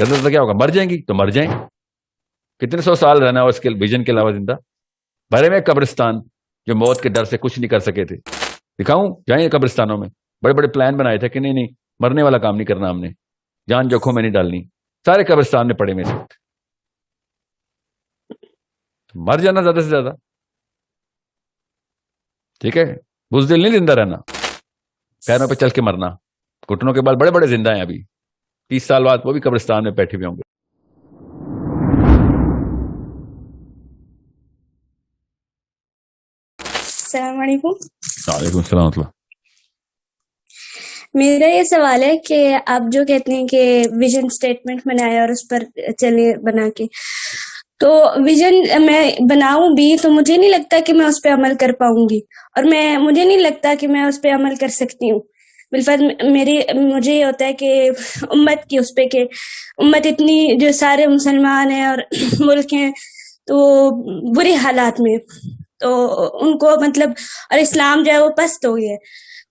गलत तो क्या होगा, मर जाएंगी तो मर जाएंगे, कितने सौ साल रहना हो इसके विजन के अलावा जिंदा। भरे में कब्रिस्तान जो मौत के डर से कुछ नहीं कर सके थे, दिखाऊं जाए कब्रिस्तानों में, बड़े बड़े प्लान बनाए थे कि नहीं नहीं मरने वाला काम नहीं करना हमने, जान जोखों में नहीं डालनी, सारे कब्रिस्तान में पड़े मेरे, तो मर जाना ज्यादा से ज्यादा, ठीक है। बुजदिल नहीं जिंदा रहना, पैरों पे चल के मरना, घुटनों के बाल बड़े बड़े जिंदा हैं अभी, 30 साल बाद वो भी कब्रिस्तान में बैठे हुए होंगे। वालेकुम सलाम। मेरा ये सवाल है कि आप जो कहते हैं कि विजन स्टेटमेंट बनाया और उस पर चले बना के, तो विजन मैं बनाऊं भी तो मुझे नहीं लगता कि मैं उस पर अमल कर पाऊंगी, और मैं मुझे नहीं लगता कि मैं उस पर अमल कर सकती हूँ। बिल्कुल मुझे ये होता है कि उम्मत की उस पर के उम्मत इतनी जो सारे मुसलमान हैं और मुल्क हैं तो बुरे हालात में, तो उनको मतलब, और इस्लाम जो है वो पस्त हो गया है,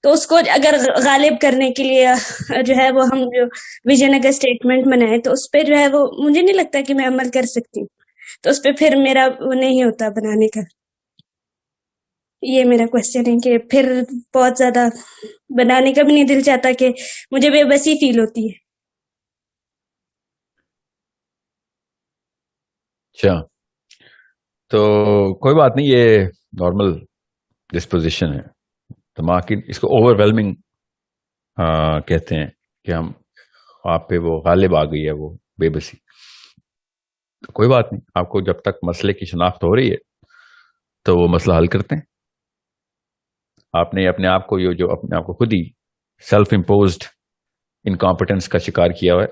तो उसको अगर गालिब करने के लिए जो है वो हम जो विजन अगर स्टेटमेंट बनाए तो उस पर जो है वो मुझे नहीं लगता कि मैं अमल कर सकती हूँ, तो उस पर फिर मेरा वो नहीं होता बनाने का। ये मेरा क्वेश्चन है कि फिर बहुत ज्यादा बनाने का भी नहीं दिल चाहता, कि मुझे बेबसी फील होती है। अच्छा, तो कोई बात नहीं, ये नॉर्मल डिस्पोजिशन है दिमाग की, इसको ओवरवेलमिंग कहते हैं कि हम आप पे वो गालिब आ गई है वो बेबसी। तो कोई बात नहीं, आपको जब तक मसले की शनाख्त हो रही है तो वो मसला हल करते हैं। आपने अपने आप को ये जो अपने आप को खुद ही सेल्फ इम्पोज्ड इनकॉम्पिटेंस का शिकार किया हुआ है,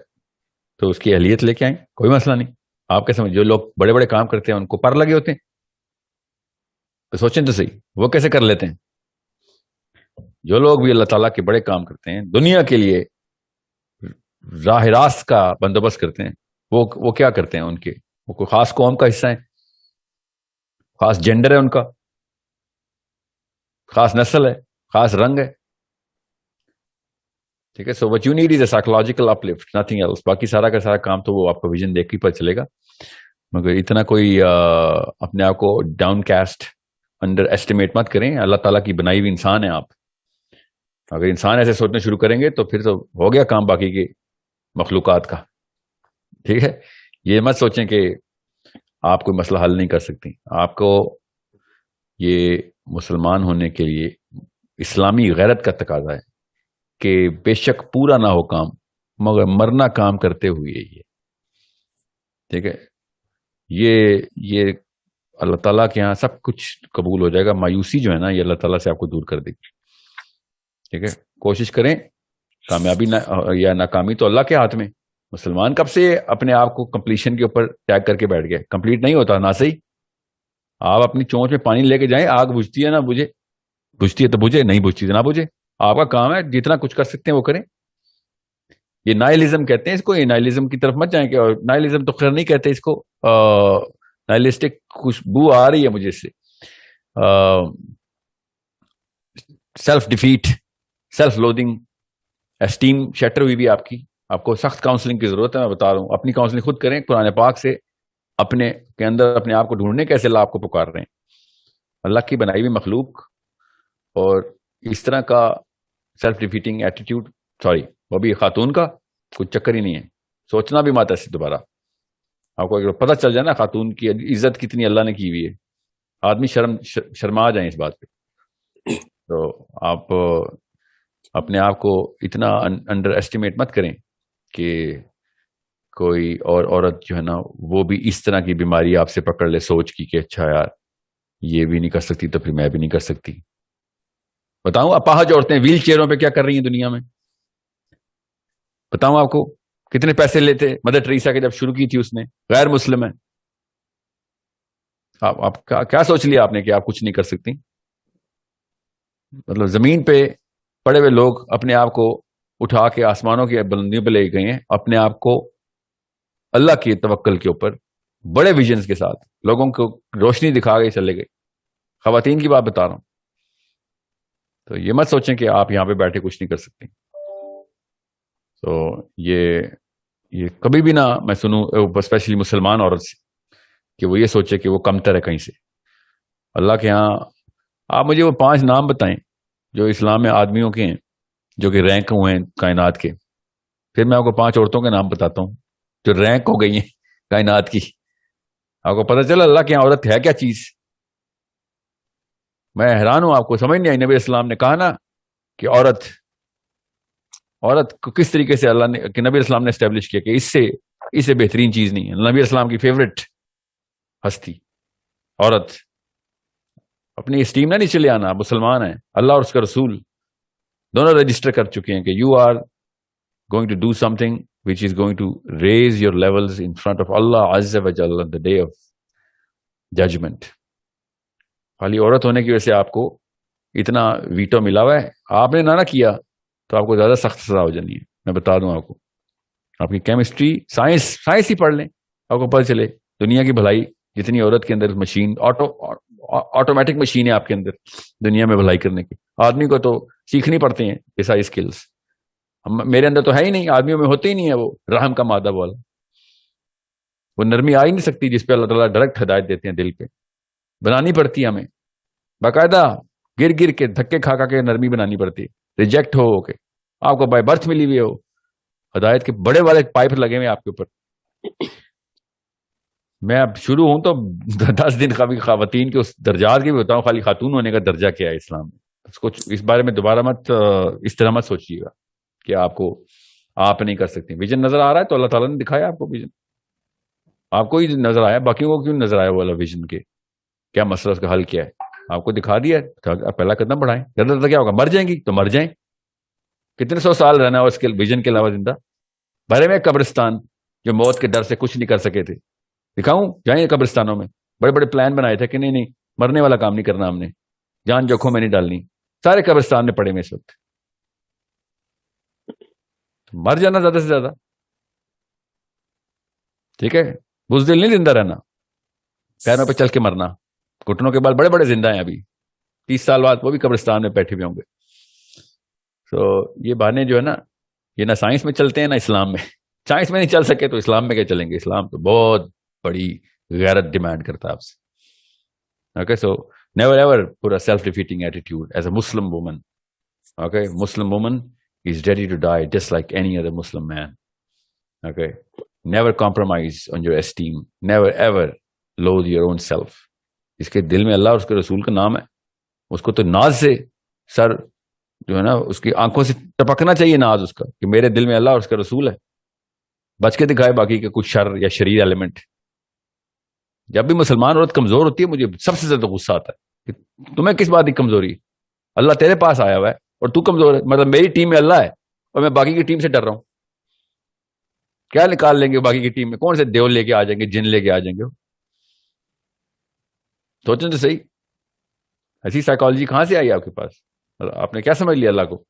तो उसकी अहलियत लेके आए, कोई मसला नहीं। आपके समझ जो लोग बड़े बड़े काम करते हैं उनको पर लगे होते हैं, तो सोचें तो सही वो कैसे कर लेते हैं। जो लोग भी अल्लाह ताला के बड़े काम करते हैं, दुनिया के लिए राह रास्त का बंदोबस्त करते हैं, वो क्या करते हैं, उनके वो कोई खास कौम का हिस्सा है, खास जेंडर है उनका, खास नस्ल है, खास रंग है, ठीक है। So what you need is a psychological uplift, nothing else. बाकी सारा का सारा काम तो वो आपका विजन देख ही पता चलेगा, मगर इतना कोई अपने आप को डाउनकास्ट अंडर एस्टिमेट मत करें। अल्लाह ताला की बनाई हुई इंसान है आप, अगर इंसान ऐसे सोचना शुरू करेंगे तो फिर तो हो गया काम बाकी के मखलूक़ात का, ठीक है। ये मत सोचें कि आप कोई मसला हल नहीं कर सकती। आपको ये मुसलमान होने के लिए इस्लामी गैरत का तकाजा है कि बेशक पूरा ना हो काम मगर मरना काम करते हुए, ये ठीक है। ये अल्लाह ताला के यहाँ सब कुछ कबूल हो जाएगा। मायूसी जो है ना, ये अल्लाह ताला से आपको दूर कर देगी, ठीक है। कोशिश करें, कामयाबी ना या नाकामी तो अल्लाह के हाथ में। मुसलमान कब से अपने आप को कंप्लीशन के ऊपर टैग करके बैठ गए, कंप्लीट नहीं होता ना सही। आप अपनी चोंच में पानी लेके जाएं, आग बुझती है ना बुझे, बुझती है तो बुझे, नहीं बुझती तो ना बुझे। आपका काम है जितना कुछ कर सकते हैं वो करें। ये नाइलिज्म कहते हैं इसको, ये नाइलिज्म की तरफ मत जाएं। और नाइलिज्म तो खैर नहीं कहते इसको, नाइलिस्टिक खुशबू आ रही है मुझे इससे। Self defeat, self loathing, esteem shatter हुई भी आपकी। आपको सख्त काउंसलिंग की जरूरत है, मैं बता रहा हूँ। अपनी काउंसलिंग खुद करें, कुरान पाक से अपने के अंदर अपने आप को ढूंढने कैसे ला आपको पुकार रहे हैं। अल्लाह की बनाई हुई मखलूक और इस तरह का सेल्फ डिफीटिंग एटीट्यूड, सॉरी वो भी खातून का, कुछ चक्कर ही नहीं है। सोचना भी मत ऐसे दोबारा। आपको अगर पता चल जाए ना खातून की इज्जत कितनी अल्लाह ने की हुई है, आदमी शर्मा जाए इस बात पे। तो आप अपने आप को इतना अंडर एस्टिमेट मत करें कि कोई और औरत जो है ना वो भी इस तरह की बीमारी आपसे पकड़ ले सोच की कि अच्छा यार ये भी नहीं कर सकती तो फिर मैं भी नहीं कर सकती। बताऊं अपाहज औरतें व्हील चेयरों पर क्या कर रही हैं दुनिया में, बताऊं आपको। कितने पैसे लेते मदर टेरेसा के जब शुरू की थी उसने, गैर मुस्लिम है। आप क्या सोच लिया आपने कि आप कुछ नहीं कर सकती। मतलब जमीन पे पड़े हुए लोग अपने आप को उठा के आसमानों की बुलंदियों पर ले गए हैं, अपने आप को अल्लाह की तवक्कल के ऊपर बड़े विजन्स के साथ लोगों को रोशनी दिखा के चले गए। खवातीन की बात बता रहा हूं। तो ये मत सोचें कि आप यहाँ पे बैठे कुछ नहीं कर सकते। तो ये ये कभी भी ना मैं सुनूं, स्पेशली मुसलमान औरत से, कि वो ये सोचे कि वो कमतर है कहीं से। अल्लाह के यहाँ आप मुझे वो 5 नाम बताएं जो इस्लाम में आदमियों के हैं जो कि रैंक हुए हैं कायनात के, फिर मैं आपको 5 औरतों के नाम बताता हूँ जो रैंक हो गई हैं कायनात की। आपको पता चला अल्लाह के यहाँ औरत है क्या चीज़। मैं हैरान हूँ, आपको समझ नहीं आई। नबी इस्लाम ने कहा ना कि औरत को किस तरीके से अल्लाह ने, नबी इस्लाम ने इस्टेब्लिश किया कि इससे बेहतरीन चीज़ नहीं है। नबी इस्लाम की फेवरेट हस्ती औरत। अपनी स्टीम ना नीचे ले आना, मुसलमान है, अल्लाह और उसका रसूल दोनों रजिस्टर कर चुके हैं कि you are going to do something which is going to raise your levels in front of Allah Azza wa Jalla on the day of judgment. खाली औरत होने की वजह से आपको इतना वीटो मिला हुआ है, आपने ना किया तो आपको ज़्यादा सख्त सजा हो जानी है। मैं बता दूं आपको, आपकी केमिस्ट्री, साइंस ही पढ़ लें, आपको पता चले दुनिया की भलाई जितनी औरत के अंदर मशीन, ऑटोमेटिक मशीन है आपके अंदर दुनिया में भलाई करने की। आदमी को तो सीखनी पड़ते हैं ये सारी स्किल्स, मेरे अंदर तो है ही नहीं, आदमियों में होते ही नहीं है। वो रहम का मादा वाला, वो नरमी आ ही नहीं सकती जिस पे अल्लाह ताला डायरेक्ट हदायत देते हैं, दिल पे बनानी पड़ती है हमें, बाकायदा गिर गिर के धक्के खा खा के नरमी बनानी पड़ती है। रिजेक्ट हो के, आपको बाय बर्थ मिली हुई हो, हदायत के बड़े वाले पाइप लगे हुए आपके ऊपर। मैं अब शुरू हूं तो 10 दिन का भी खातून के उस दर्जात के भी बताऊँ, खाली खातून होने का दर्जा क्या है इस्लाम में। उसको इस बारे में दोबारा मत, इस तरह मत सोचिएगा कि आपको, आप नहीं कर सकते। विजन नजर आ रहा है तो अल्लाह ताला ने दिखाया आपको विजन, आपको ही नजर आया, बाकियों को क्यों नजर आया वाला विजन के क्या मसला, उसका हल क्या है, आपको दिखा दिया। तो पहला कदम बढ़ाएं। डर क्या होगा, मर जाएंगी तो मर जाएं, कितने 100 साल रहना है उसके विजन के अलावा जिंदा। भरे में कब्रिस्तान जो मौत के डर से कुछ नहीं कर सके थे, दिखाऊं जाए कब्रिस्तानों में, बड़े बड़े प्लान बनाए थे कि नहीं नहीं, मरने वाला काम नहीं करना हमने, जान जोखों में नहीं डालनी, सारे कब्रिस्तान में पड़े में इस वक्त। तो मर जाना ज्यादा से ज्यादा ठीक है, बुज़दिल नहीं जिंदा रहना, पैरों पर चल के मरना, घुटनों के बाल बड़े बड़े जिंदा हैं अभी, 30 साल बाद वो भी कब्रिस्तान में बैठे हुए होंगे। तो ये बहाने जो है ना, ये ना साइंस में चलते हैं ना इस्लाम में। साइंस में नहीं चल सके तो इस्लाम में क्या चलेंगे, इस्लाम तो बहुत बड़ी गैरत डिमांड करता है आपसे। Okay, so never ever put a self defeating attitude as a Muslim woman. Okay, Muslim woman is ready to die just like any other Muslim man. Okay, never compromise on your esteem, never ever loathe your own self. इसके दिल में अल्लाह और उसके रसूल का नाम है, उसको तो नाज से सर जो है ना, उसकी आंखों से टपकना चाहिए नाज उसका कि मेरे दिल में अल्लाह और उसका रसूल है। बच के दिखाए बाकी के कुछ शर या शरीर एलिमेंट। जब भी मुसलमान औरत कमजोर होती है, मुझे सबसे ज्यादा गुस्सा आता है कि तुम्हें किस बात की कमजोरी, अल्लाह तेरे पास आया हुआ है और तू कमजोर है। मतलब मेरी टीम में अल्लाह है और मैं बाकी की टीम से डर रहा हूं। क्या निकाल लेंगे बाकी की टीम में, कौन से देव लेके आ जाएंगे, जिन लेके आ जाएंगे, सोचें तो सही। ऐसी साइकोलॉजी कहां से आई आपके पास, आपने क्या समझ लिया अल्लाह को।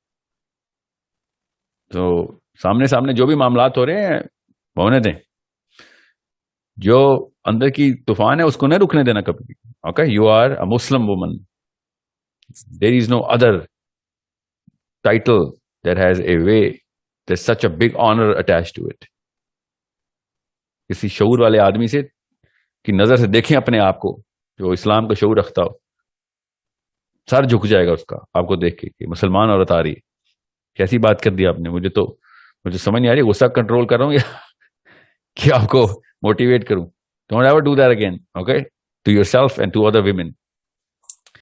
तो सामने सामने जो भी मामलात हो रहे हैं होने दें, जो अंदर की तूफान है उसको नहीं रुकने देना कभी। Okay, you are a Muslim woman, there is no other title that has a way, there's such a big honor attached to it. किसी शऊर वाले आदमी से की नजर से देखें अपने आप को जो इस्लाम का शऊर रखता हो, सर झुक जाएगा उसका आपको देख के, मुसलमान औरत आ रही है, कैसी बात कर दी आपने, मुझे समझ नहीं आ रही, गुस्सा कंट्रोल कर रहा हूं या कि आपको मोटिवेट करूं। Don't ever do that again, okay, to yourself and to other women.